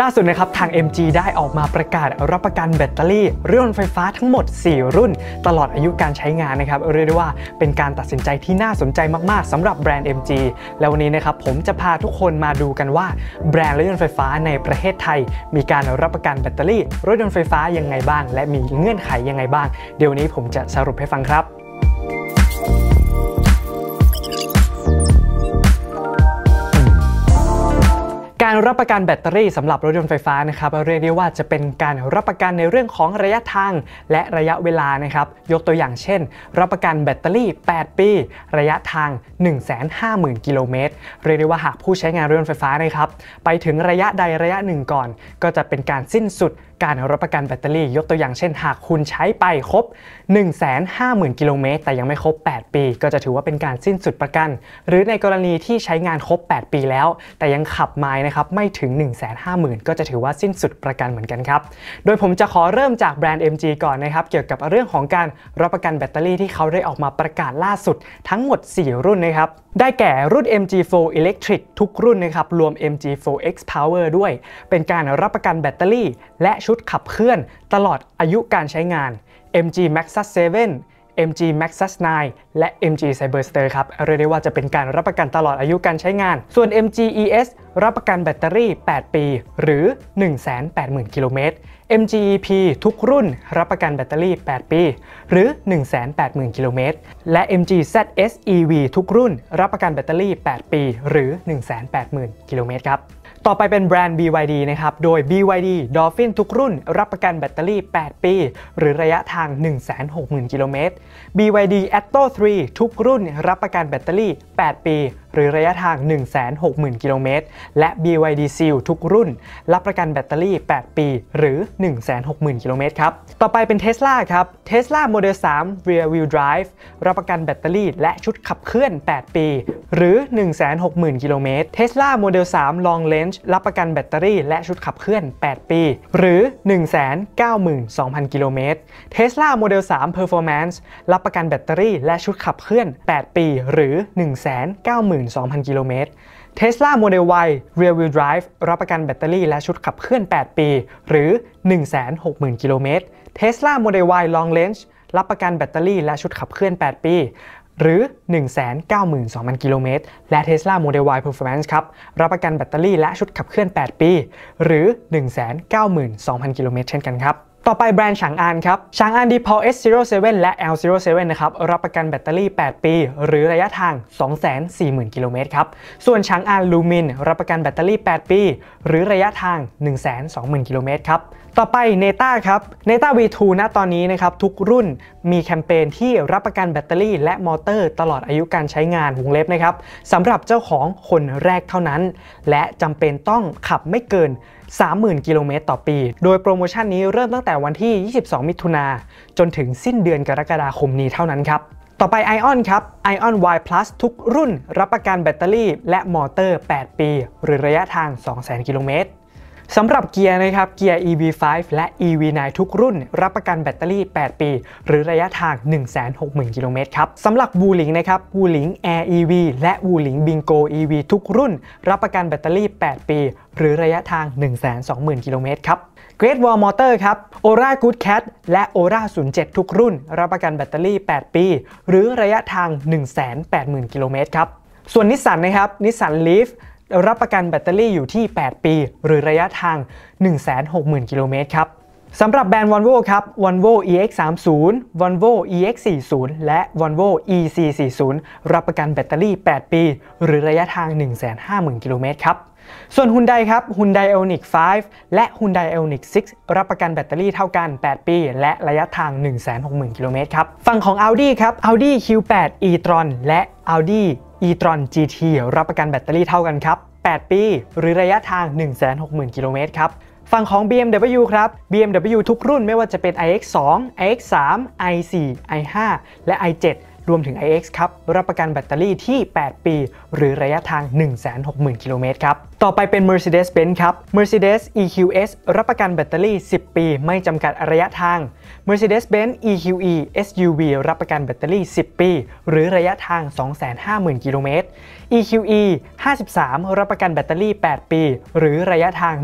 ล่าสุดนะครับทาง MG ได้ออกมาประกาศรับประกันแบตเตอรี่รถยนต์ไฟฟ้าทั้งหมด4รุ่นตลอดอายุการใช้งานนะครับเรียกได้ว่าเป็นการตัดสินใจที่น่าสนใจมากๆสำหรับแบรนด์ MG แล้ววันนี้นะครับผมจะพาทุกคนมาดูกันว่าแบรนด์รถยนต์ไฟฟ้าในประเทศไทยมีการรับประกันแบตเตอรี่รถยนต์ไฟฟ้ายังไงบ้างและมีเงื่อนไขยังไงบ้างเดี๋ยวนี้ผมจะสรุปให้ฟังครับการรับประกันแบตเตอรี่สำหรับรถยนต์ไฟฟ้านะครับเรียกได้ว่าจะเป็นการรับประกันในเรื่องของระยะทางและระยะเวลานะครับยกตัวอย่างเช่นรับประกันแบตเตอรี่8ปีระยะทาง 150,000 กิโลเมตรเรียกได้ว่าหากผู้ใช้งานรถยนต์ไฟฟ้านะครับไปถึงระยะใดระยะหนึ่งก่อนก็จะเป็นการสิ้นสุดการรับประกันแบตเตอรี่ยกตัวอย่างเช่นหากคุณใช้ไปครบ 150,000 กิโลเมตรแต่ยังไม่ครบ8ปีก็จะถือว่าเป็นการสิ้นสุดประกันหรือในกรณีที่ใช้งานครบ8ปีแล้วแต่ยังขับไมล์นะครับไม่ถึง 150,000 ก็จะถือว่าสิ้นสุดประกันเหมือนกันครับโดยผมจะขอเริ่มจากแบรนด์ MG ก่อนนะครับเกี่ยวกับเรื่องของการรับประกันแบตเตอรี่ที่เขาได้ออกมาประกาศล่าสุดทั้งหมด4รุ่นนะครับได้แก่รุ่น MG4 Electric ทุกรุ่นนะครับรวม MG4 XPower ด้วยเป็นการรับประกันแบตเตอรี่และชุดขับเคลื่อนตลอดอายุการใช้งาน MG Maxus 7 MG Maxus 9 และ MG Cyberster ครับเรียกได้ว่าจะเป็นการรับประกันตลอดอายุการใช้งานส่วน MG ES รับประกันแบตเตอรี่8ปีหรือ 180,000 กิโลเมตร MG EP ทุกรุ่นรับประกันแบตเตอรี่8ปีหรือ 180,000 กิโลเมตรและ MG ZS EV ทุกรุ่นรับประกันแบตเตอรี่8ปีหรือ 180,000 กิโลเมตรครับต่อไปเป็นแบรนด์ BYD นะครับโดย BYD Dolphin ทุกรุ่นรับประกันแบตเตอรี่8ปีหรือระยะทาง 160,000 กิโลเมตร BYD Atto 3 ทุกรุ่นรับประกันแบตเตอรี่8ปีหรือระยะทาง 160,000 กิโลเมตรและ BYD Seal ทุกรุ่นรับประกันแบตเตอรี่8ปีหรือ 160,000 กิโลเมตรครับต่อไปเป็น Tesla ครับ Tesla Model 3 Rear Wheel Drive รับประกันแบตเตอรี่และชุดขับเคลื่อน8ปีหรือ 160,000 กิโลเมตร Tesla Model 3 Long Range รับประกันแบตเตอรี่และชุดขับเคลื่อน8ปีหรือ 192,000 กิโลเมตร Tesla Model 3 Performance รับประกันแบตเตอรี่และชุดขับเคลื่อน8ปีหรือ 192,000 กิโลเมตร Tesla Model Y Rear Wheel Drive รับประกันแบตเตอรี่และชุดขับเคลื่อน8ปีหรือ 160,000 กิโลเมตร Tesla Model Y Long Range รับประกันแบตเตอรี่และชุดขับเคลื่อน8ปีหรือ 192,000 กิโลเมตรและ Tesla Model Y Performance ครับรับประกันแบตเตอรี่และชุดขับเคลื่อน8ปีหรือ 192,000 กิโลเมตรเช่นกันครับต่อไปแบรนด์ฉางอานครับฉางอาน Depol S07 และ L07 นะครับรับประกันแบตเตอรี่8ปีหรือระยะทาง 240,000 กิโลเมตรครับส่วนฉางอานลูมินรับประกันแบตเตอรี่8ปีหรือระยะทาง 120,000 กิโลเมตรครับต่อไป Neta ครับ Neta V2 ณตอนนี้นะครับทุกรุ่นมีแคมเปญที่รับประกันแบตเตอรี่และมอเตอร์ตลอดอายุการใช้งานวงเล็บนะครับสำหรับเจ้าของคนแรกเท่านั้นและจำเป็นต้องขับไม่เกิน 30,000 กิโลเมตรต่อปีโดยโปรโมชั่นนี้เริ่มตั้งแต่วันที่22มิถุนายนจนถึงสิ้นเดือนกรกฎาคมนี้เท่านั้นครับต่อไป Ion ครับ Ion Y Plus ทุกรุ่นรับประกันแบตเตอรี่และมอเตอร์8ปีหรือระยะทาง 200,000 กิโลเมตรสำหรับเกียร์นะครับเกียร์ EV5 และ EV9 ทุกรุ่นรับประกันแบตเตอรี่8ปีหรือระยะทาง 160,000 กิโลเมตรครับสำหรับ Wuling นะครับ Wuling Air EV และ Wuling Bingo EV ทุกรุ่นรับประกันแบตเตอรี่8ปีหรือระยะทาง 120,000 กิโลเมตรครับGreat Wall Motor ครับ Aura Good Cat และ Aura 07 ทุกรุ่นรับประกันแบตเตอรี่8ปีหรือระยะทาง 180,000 กิโลเมตรครับส่วนนิสสันนะครับนิสสัน Leafรับประกันแบตเตอรี่อยู่ที่8ปีหรือระยะทาง 160,000 กิโลเมตรครับสำหรับแบรนด์ Volvo ครับ Volvo EX30 Volvo EX40 และ Volvo EC40 รับประกันแบตเตอรี่8ปีหรือระยะทาง 150,000 กิโลเมตรครับส่วน Hyundai ครับ Hyundai Ioniq 5 และ Hyundai Ioniq 6 รับประกันแบตเตอรี่เท่ากัน8ปีและระยะทาง 160,000 กิโลเมตรครับฝั่งของ Audi ครับ Audi Q8 e-tron และ Audi e-tron GT รับประกันแบตเตอรี่เท่ากันครับ8ปีหรือระยะทาง 160,000 กิโลเมตรครับฝั่งของ BMW ครับ BMW ทุกรุ่นไม่ว่าจะเป็น iX2 iX3 i4 i5 และ i7 รวมถึง iX ครับรับประกันแบตเตอรี่ที่8 ปีหรือระยะทาง 160,000 กิโลเมตรครับต่อไปเป็น Mercedes-Benz ครับ Mercedes EQS รับประกันแบตเตอรี่10 ปีไม่จำกัดระยะทาง Mercedes-Benz EQE SUV รับประกันแบตเตอรี่10 ปีหรือระยะทาง 250,000 กิโลเมตร EQE 53 รับประกันแบตเตอรี่8 ปีหรือระยะทาง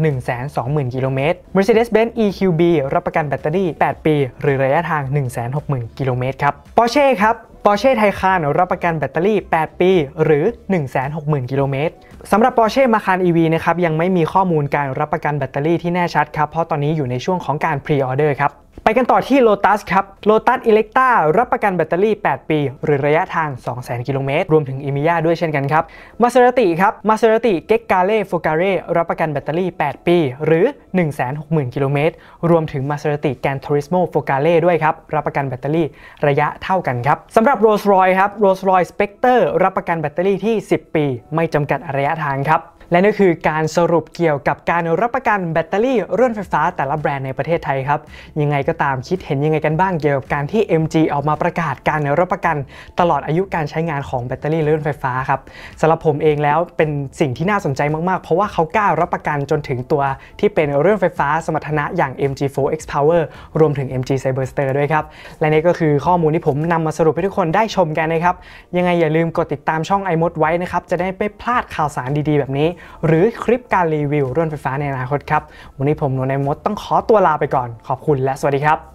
120,000 กิโลเมตร Mercedes-Benz EQB รับประกันแบตเตอรี่8 ปีหรือระยะทาง 160,000 กิโลเมตรครับ Porsche ครับ Porsche Taycan รับประกันแบตเตอรี่8 ปีหรือ 160,000 กิโลเมตรสำหรับ Porsche Macan EV นะครับยังไม่มีข้อมูลการรับประกันแบตเตอรี่ที่แน่ชัดครับเพราะตอนนี้อยู่ในช่วงของการ Pre-Order ครับไปกันต่อที่ Lotus ครับ Lotus Electra รับประกันแบตเตอรี่8 ปีหรือระยะทาง 200,000 กิโลเมตรรวมถึง Emiya ด้วยเช่นกันครับ Maserati ครับ Maserati Gekkale Focare รับประกันแบตเตอรี่8 ปีหรือ 160,000 กิโลเมตรรวมถึง Maserati Gran Turismo Focale ด้วยครับรับประกันแบตเตอรี่ระยะเท่ากันครับสำหรับ Rolls-Royce ครับ Rolls-Royce Spectre รับประกันแบตเตอรี่ที่10 ปีไม่จำกัดระยะทางครับและนี่คือการสรุปเกี่ยวกับการรับประกันแบตเตอรี่รถไฟฟ้าแต่ละแบรนด์ในประเทศไทยครับยังไงก็ตามคิดเห็นยังไงกันบ้างเกี่ยวกับการที่ MG ออกมาประกาศการรับประกันตลอดอายุการใช้งานของแบตเตอรี่รถไฟฟ้าครับสำหรับผมเองแล้วเป็นสิ่งที่น่าสนใจมากๆเพราะว่าเขากล้ารับประกันจนถึงตัวที่เป็นรถไฟฟ้าสมรรถนะอย่าง MG4 XPower รวมถึง MG Cyberster ด้วยครับและนี่ก็คือข้อมูลที่ผมนำมาสรุปให้ทุกคนได้ชมกันนะครับยังไงอย่าลืมกดติดตามช่อง iMoD ไว้นะครับจะได้ไม่พลาดข่าวสารดีๆแบบนี้หรือคลิปการรีวิวรถไฟฟ้าในอนาคตครับวันนี้ผมหนูในมดต้องขอตัวลาไปก่อนขอบคุณและสวัสดีครับ